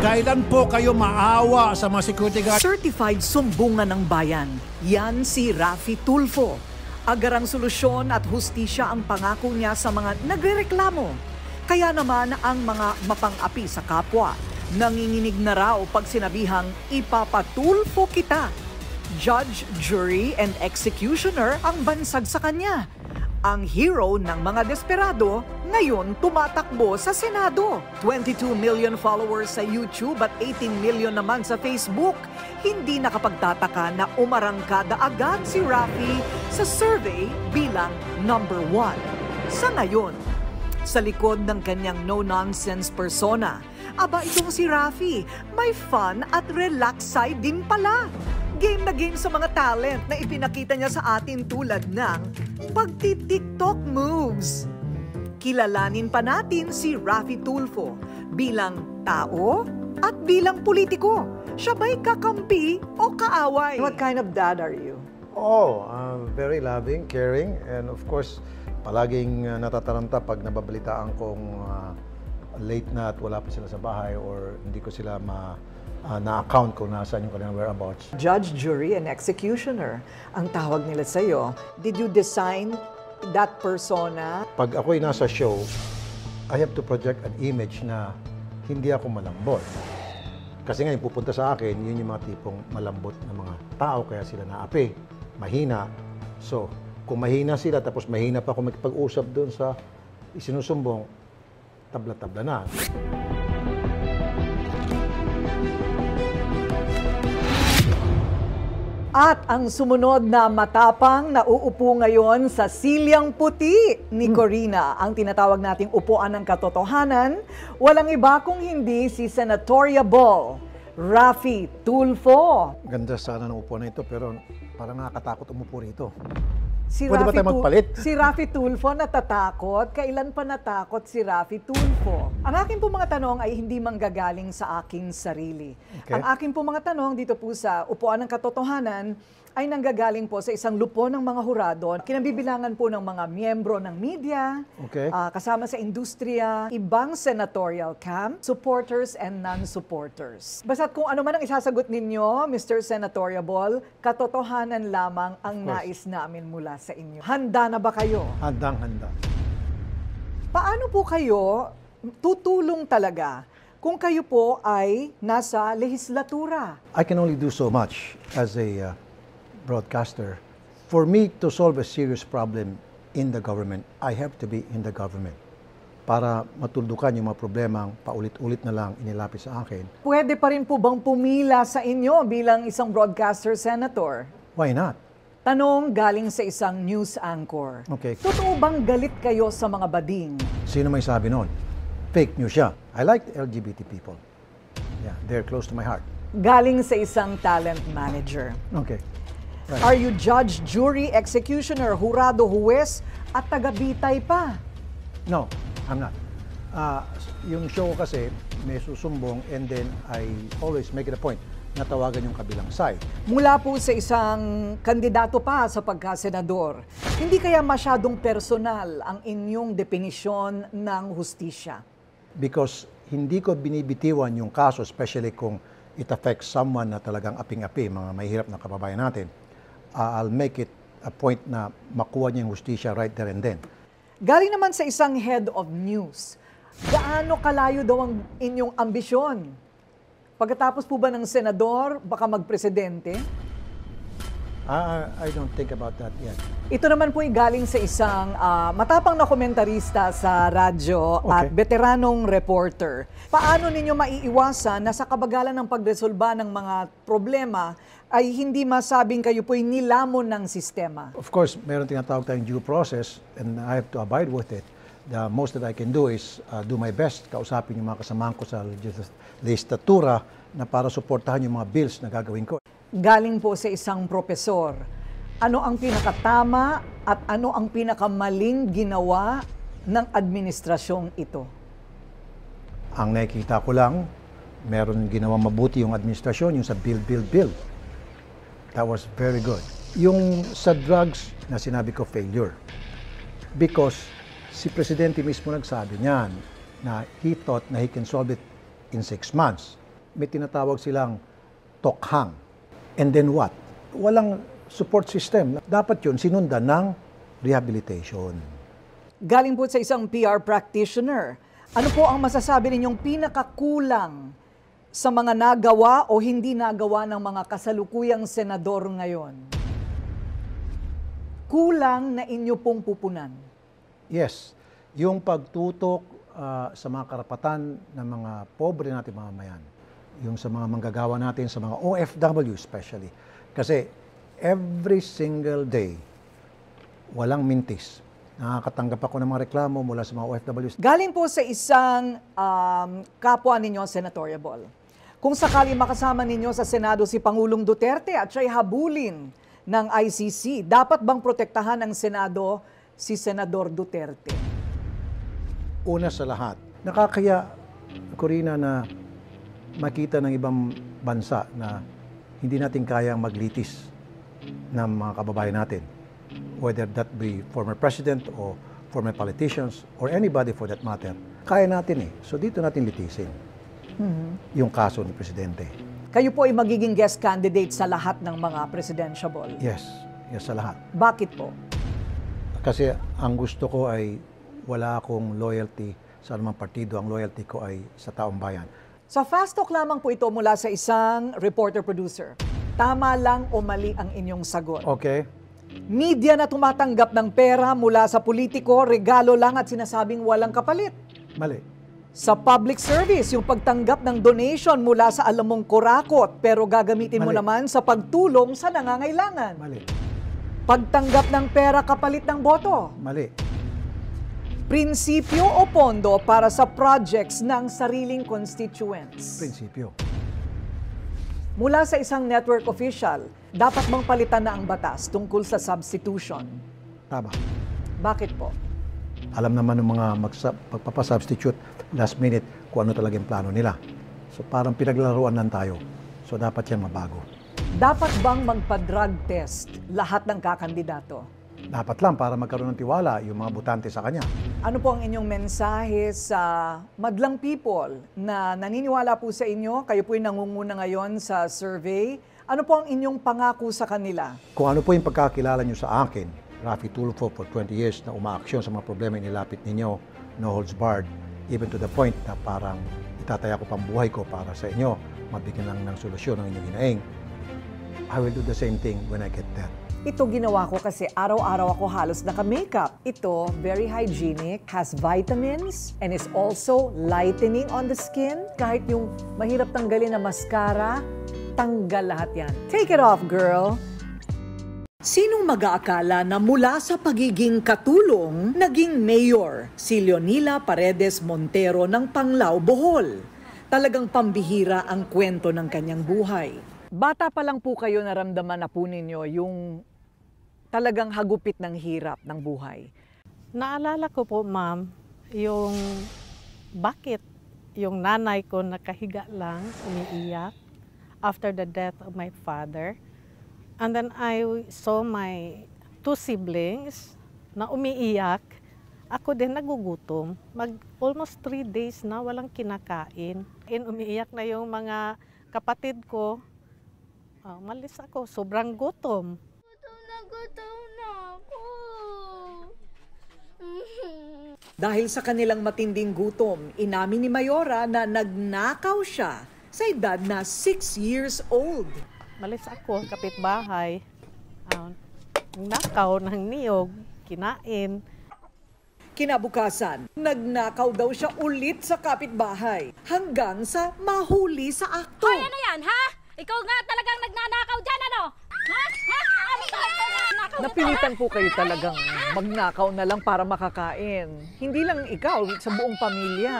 Kailan po kayo maawa sa mga security guard? Certified sumbungan ng bayan. Yan si Raffy Tulfo. Agarang solusyon at hustisya ang pangako niya sa mga nagrereklamo. Kaya naman ang mga mapang-api sa kapwa, nanginginig na raw pag sinabihang ipapatulfo kita. Judge, jury, and executioner ang bansag sa kanya. Ang hero ng mga desperado, ngayon tumatakbo sa Senado. 22 million followers sa YouTube at 18 million naman sa Facebook. Hindi nakapagtataka na umarangkada agad si Raffy sa survey bilang #1. Sa ngayon, sa likod ng kanyang no-nonsense persona, aba itong si Raffy, may fun at relax side din pala. Game na game sa mga talent na ipinakita niya sa atin tulad ng pagti-TikTok moves. Kilalanin pa natin si Raffy Tulfo bilang tao at bilang politiko. Siya ba'y kakampi o kaaway? What kind of dad are you? Oh, I'm very loving, caring, and of course, palaging natataranta pag nababalitaan kong late na at wala pa sila sa bahay or hindi ko sila na-account ko nasaan yung kanilang whereabouts. Judge, jury, and executioner ang tawag nila sa'yo. Did you design that persona? Pag ako'y nasa show, I have to project an image na hindi ako malambot. Kasi ngayon pupunta sa akin, yun yung mga tipong malambot na mga tao, kaya sila naapi, mahina. So, kung mahina sila, tapos mahina pa ako magpag-usap doon sa isinusumbong, tabla-tabla na. At ang sumunod na matapang na uupo ngayon sa silyang puti ni Korina, ang tinatawag nating upuan ng katotohanan, walang iba kung hindi si Senatoria Ball, Raffy Tulfo. Ganda sana ng upuan na ito, pero parang nakakatakot umupo rito. Pwede ba tayo magpalit? Si Raffy Tulfo natatakot. Kailan pa natakot si Raffy Tulfo? Ang akin po mga tanong ay hindi manggagaling sa aking sarili. Okay. Ang akin po mga tanong dito po sa upuan ng katotohanan ay nanggagaling po sa isang lupo ng mga hurado. Kinabibilangan po ng mga miyembro ng media, okay, kasama sa industriya, ibang senatorial camp, supporters and non-supporters. Basta't kung ano man ang isasagot ninyo, Mr. Senatoria Ball, katotohanan lamang ang nais namin mula sa inyo. Handa na ba kayo? Handang-handa. Paano po kayo tutulong talaga kung kayo po ay nasa legislatura? I can only do so much as a broadcaster. For me to solve a serious problem in the government, I have to be in the government para matuldukan yung mga problemang paulit-ulit na lang inilapit sa akin. Pwede pa rin po bang pumila sa inyo bilang isang broadcaster, Senator? Why not? Tanong galing sa isang news anchor. Okay. Totoo bang galit kayo sa mga bading? Sino may sabi noon? Fake news siya. I like LGBT people. Yeah, they're close to my heart. Galing sa isang talent manager. Okay. Right. Are you judge, jury, executioner, hurado, huwes, at tagabitay pa? No, I'm not. Yung show kasi may susumbong, and then I always make it a point na tawagan yung kabilang side. Mula po sa isang kandidato pa sa pagkasenador, hindi kaya masyadong personal ang inyong definisyon ng hustisya? Because hindi ko binibitiwan yung kaso, especially kung it affects someone na talagang aping-api, mga mahirap na kababayan natin. I'll make it a point na makuha niya yung hustisya right there and then. Galing naman sa isang head of news, gaano kalayo daw ang inyong ambisyon? Pagkatapos po ba ng senador, baka magpresidente? I don't think about that yet. Ito naman po ay galing sa isang matapang na komentarista sa radyo, okay, at veteranong reporter. Paano ninyo maiiwasan na sa kabagalan ng pagresolba ng mga problema ay hindi masabing kayo po'y nilamon ng sistema? Of course, meron tinatawag tayong due process and I have to abide with it. The most that I can do is do my best, kausapin yung mga kasamahan ko sa legislatura na para suportahan yung mga bills na gagawin ko. Galing po sa isang profesor, ano ang pinakatama at ano ang pinakamaling ginawa ng administrasyong ito? Ang nakikita ko lang, meron ginawa mabuti yung administrasyon, yung sa build, build, build. That was very good. Yung sa drugs na sinabi ko failure, because si Presidente mismo nagsabi niyan na he thought na he can solve it in 6 months. may tinatawag silang tokhang. And then what? Walang support system. Dapat yun sinundan ng rehabilitation. Galing po sa isang PR practitioner, ano po ang masasabi ninyong pinakakulang sa mga nagawa o hindi nagawa ng mga kasalukuyang senador ngayon? Kulang na inyo pong pupunan. Yes. Yung pagtutok sa mga karapatan ng mga pobre natin mamamayan. Yung sa mga manggagawa natin, sa mga OFW especially. Kasi every single day, walang mintis. Nakakatanggap ako ng mga reklamo mula sa mga OFWs. Galing po sa isang kapwa ninyo, Senator Bol. Kung sakali makasama ninyo sa Senado si Pangulong Duterte at siya'y habulin ng ICC, dapat bang protektahan ng Senado si Senador Duterte? Una sa lahat, nakakaya, Korina, na makita ng ibang bansa na hindi natin kayang maglitis ng mga kababayan natin, whether that be former president or former politicians or anybody for that matter. Kaya natin eh. So dito natin litisin yung kaso ni Presidente. Kayo po ay magiging guest candidate sa lahat ng mga presidentiable? Yes. Yes, sa lahat. Bakit po? Kasi ang gusto ko ay wala akong loyalty sa anumang partido. Ang loyalty ko ay sa taong bayan. Sa Fast Talk lamang po ito mula sa isang reporter-producer. Tama lang o mali ang inyong sagot? Okay. Media na tumatanggap ng pera mula sa politiko, regalo lang at sinasabing walang kapalit. Mali. Sa public service, yung pagtanggap ng donation mula sa alam mong kurakot, pero gagamitin mali. Mo naman sa pagtulong sa nangangailangan. Mali. Pagtanggap ng pera kapalit ng boto. Mali. Prinsipyo o pondo para sa projects ng sariling constituents? Prinsipyo. Mula sa isang network official, dapat bang palitan na ang batas tungkol sa substitution? Tama. Bakit po? Alam naman ng mga pagpapasubstitute last minute kung ano talagang plano nila. So parang pinaglalaruan lang tayo. So dapat yan mabago. Dapat bang magpa-drug test lahat ng kakandidato? Dapat lang para magkaroon ng tiwala yung mga botante sa kanya. Ano po ang inyong mensahe sa madlang people na naniniwala po sa inyo? Kayo po yung nangunguna ngayon sa survey. Ano po ang inyong pangako sa kanila? Kung ano po yung pagkakilala nyo sa akin, Raffy Tulfo, for 20 years na umaaksyon sa mga problema inilapit ninyo, no holds barred, even to the point na parang itataya ko pang buhay ko para sa inyo, mabigyan lang ng solusyon ng inyong hinaing. I will do the same thing when I get there. Ito ginawa ko kasi araw-araw ako halos naka-makeup. Ito, very hygienic, has vitamins, and is also lightening on the skin. Kahit yung mahirap tanggalin na mascara, tanggal lahat yan. Take it off, girl! Sinong mag-aakala na mula sa pagiging katulong, naging mayor si Leonila Paredes Montero ng Panglao, Bohol? Talagang pambihira ang kwento ng kanyang buhay. Bata pa lang po kayo naramdaman na po ninyo yung talagang hagupit ng hirap ng buhay. Naalala ko po, ma'am, yung bakit yung nanay ko nakahiga lang, umiiyak after the death of my father. And then I saw my two siblings na umiiyak. Ako din nagugutom. Almost 3 days na walang kinakain. And umiiyak na yung mga kapatid ko. Malis ako. Sobrang gutom. Gutom na ako. Dahil sa kanilang matinding gutom, inamin ni Mayora na nagnakaw siya sa edad na 6 years old. Malis ako, kapitbahay. Nakaw ng niyog, kinain. Kinabukasan, nagnakaw daw siya ulit sa kapitbahay hanggang sa mahuli sa akto. Hoy, ano yan, ha? Ikaw nga talagang nagnanakaw dyan, ano? Ha? Napilitan po kayo talagang magnakaw na lang para makakain. Hindi lang ikaw, sa buong pamilya.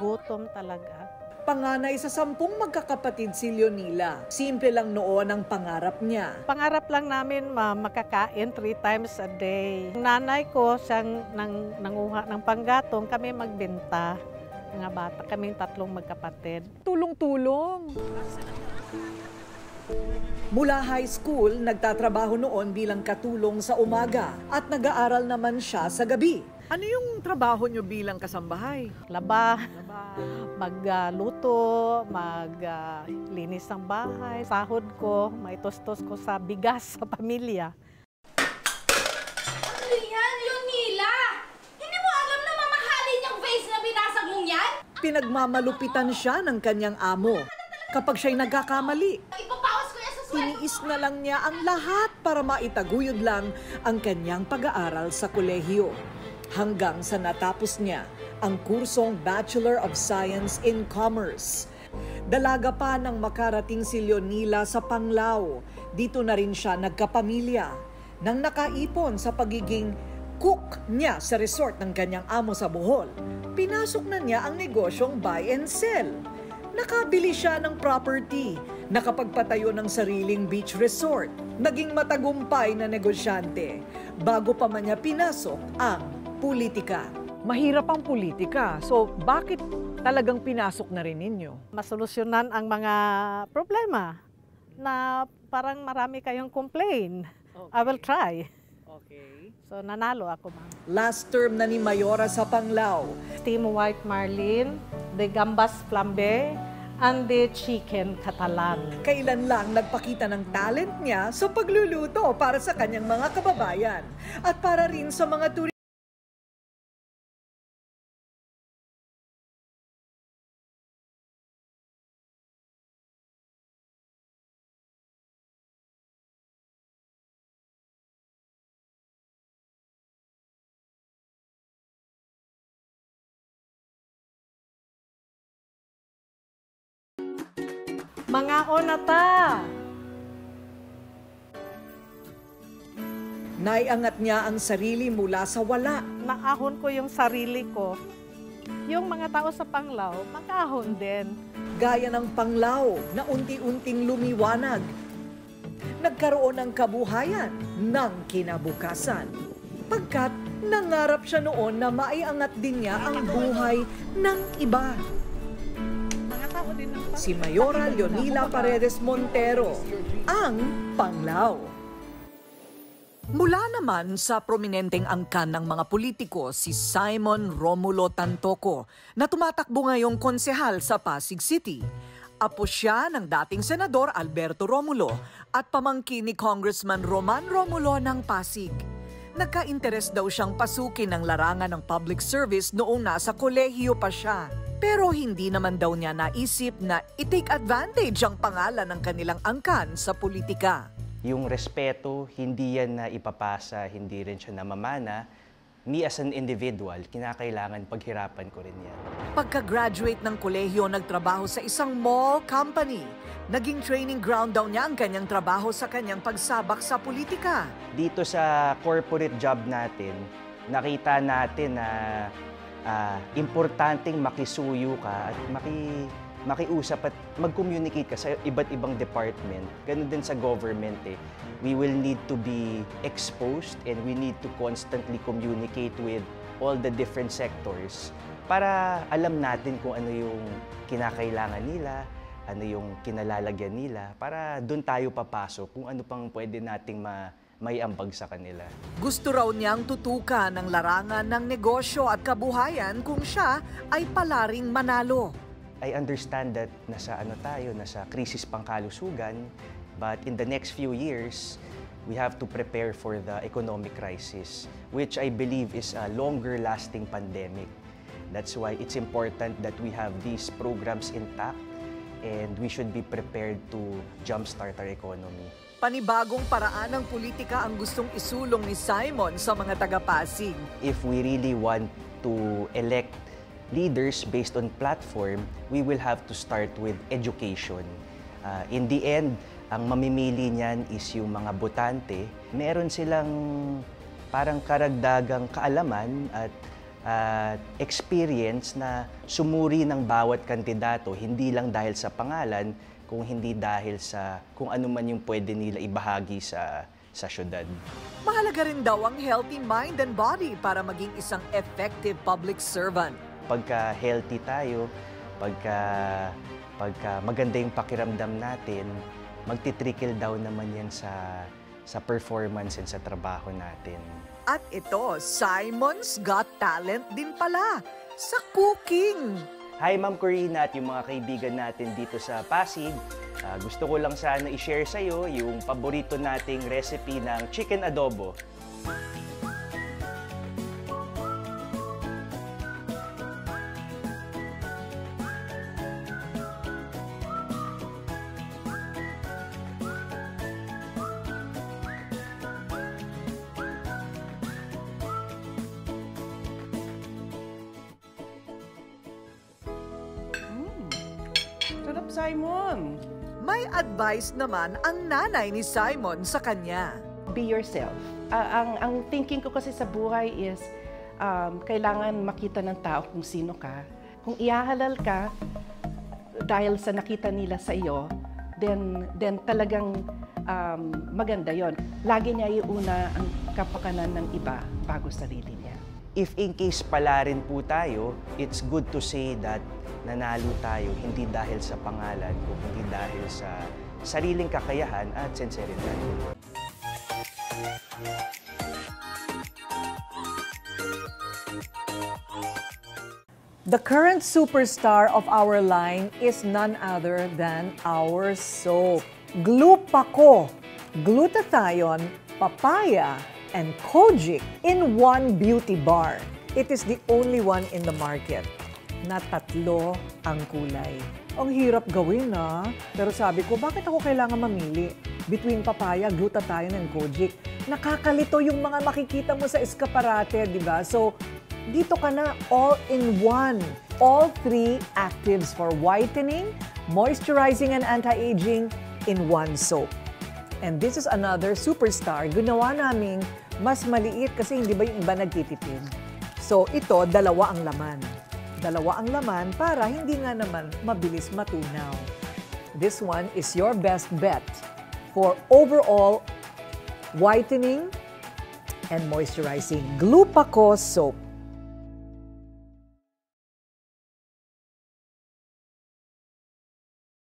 Gutom talaga. Panganay sa 10 magkakapatid si Leonila. Simple lang noon ang pangarap niya. Pangarap lang namin, ma'am, makakain 3 times a day. Nanay ko, siyang nanguha ng panggatong, kami magbenta. Mga bata, kaming 3 magkapatid. Tulong-tulong! Mula high school, nagtatrabaho noon bilang katulong sa umaga at nag-aaral naman siya sa gabi. Ano yung trabaho nyo bilang kasambahay? Laba, magluto, maglinis ng bahay. Sahod ko, maitos-tos ko sa bigas sa pamilya. Ano yan, Leonila? Hindi mo alam na mamahalin yung vase na binasag mong yan? Pinagmamalupitan siya ng kanyang amo. Kapag siya'y nagkakamali, tiniis na lang niya ang lahat para maitaguyod lang ang kanyang pag-aaral sa kolehiyo. Hanggang sa natapos niya ang kursong Bachelor of Science in Commerce. Dalaga pa nang makarating si Leonila sa Panglao. Dito na rin siya nagkapamilya. Nang nakaipon sa pagiging cook niya sa resort ng kanyang amo sa Bohol, pinasok na niya ang negosyong buy and sell. Nakabili siya ng property, nakapagpatayo ng sariling beach resort, naging matagumpay na negosyante, bago pa man niya pinasok ang politika. Mahirap ang politika, so bakit talagang pinasok na rin ninyo? Masolusyonan ang mga problema na parang marami kayong complain. Okay. I will try. Okay. So nanalo ako, ma'am. Last term na ni Mayora sa Panglao. Steam white marlin, the gambas flambe, and the chicken Catalan. Kailan lang nagpakita ng talent niya sa pagluluto para sa kanyang mga kababayan at para rin sa mga turista. Mga onata! Naiangat niya ang sarili mula sa wala. Naahon ko yung sarili ko. Yung mga tao sa Panglao, makaahon din. Gaya ng Panglao na unti-unting lumiwanag. Nagkaroon ng kabuhayan ng kinabukasan. Pagkat nangarap siya noon na maiangat din niya ang buhay ng iba. Si Mayora Leonila Paredes Montero, ang Panglao. Mula naman sa prominenteng angkan ng mga politiko si Simon Romulo Tantoco na tumatakbo ngayong konsehal sa Pasig City. Apo siya ng dating Senador Alberto Romulo at pamangkin ni Congressman Roman Romulo ng Pasig. Nagka-interes daw siyang pasukin ng larangan ng public service noong nasa kolehiyo pa siya. Pero hindi naman daw niya naisip na i-take advantage ang pangalan ng kanilang angkan sa politika. Yung respeto, hindi yan na ipapasa, hindi rin siya namamana. Me as an individual, kinakailangan paghirapan ko rin yan. Pagka-graduate ng kolehiyo, nagtrabaho sa isang mall company. Naging training ground daw niya ang kanyang trabaho sa kanyang pagsabak sa politika. Dito sa corporate job natin, nakita natin na importanteng makisuyo ka at makiusap at mag-communicate ka sa iba't ibang department. Ganun din sa government eh. We will need to be exposed and we need to constantly communicate with all the different sectors para alam natin kung ano yung kinakailangan nila, ano yung kinalalagyan nila, para doon tayo papasok kung ano pang pwede nating may ambag sa kanila. Gusto raw niyang tutukan ng larangan ng negosyo at kabuhayan kung siya ay palaring manalo. I understand that nasa tayo, nasa krisis pangkalusugan, but in the next few years, we have to prepare for the economic crisis, which I believe is a longer-lasting pandemic. That's why it's important that we have these programs intact and we should be prepared to jumpstart our economy. Panibagong paraan ng politika ang gustong isulong ni Simon sa mga taga-Pasig. If we really want to elect leaders based on platform, we will have to start with education. In the end, ang mamimili niyan is yung mga botante. Meron silang parang karagdagang kaalaman at experience na sumuri ng bawat kandidato, hindi lang dahil sa pangalan, kung hindi dahil sa kung ano man yung pwede nila ibahagi sa syudad. Mahalaga rin daw ang healthy mind and body para maging isang effective public servant. Pagka healthy tayo, pagka maganda yung pakiramdam natin, magti-trickle down naman yan sa performance and sa trabaho natin. At ito, Simon's Got Talent din pala sa cooking. Hi Ma'am Korina at yung mga kaibigan natin dito sa Pasig. Gusto ko lang sana i-share sa iyo yung paborito nating recipe ng chicken adobo. Simon! May advice naman ang nanay ni Simon sa kanya. Be yourself. Ang thinking ko kasi sa buhay is, kailangan makita ng tao kung sino ka. Kung ihahalal ka dahil sa nakita nila sa iyo, then talagang maganda yon. Lagi niya iuna ang kapakanan ng iba bago sarili niya. If in case pala rin po tayo, it's good to say that nanalo tayo hindi dahil sa pangalan o hindi dahil sa sariling kakayahan at sinseridad. The current superstar of our line is none other than our soap. Glupako, glutathione, papaya, and kojic in one beauty bar. It is the only one in the market na tatlo ang kulay. Ang hirap gawin, ha? Pero sabi ko, bakit ako kailangan mamili? Between papaya, glutathione, and kojic. Nakakalito yung mga makikita mo sa eskaparate, di ba? So, dito ka na, all in one. All three actives for whitening, moisturizing, and anti-aging in one soap. And this is another superstar. Ginawa naming mas maliit kasi hindi ba yung iba nagtitipid? So, ito, dalawa ang laman. Dalawa ang laman para hindi nga naman mabilis matunaw. This one is your best bet for overall whitening and moisturizing. Glupako soap.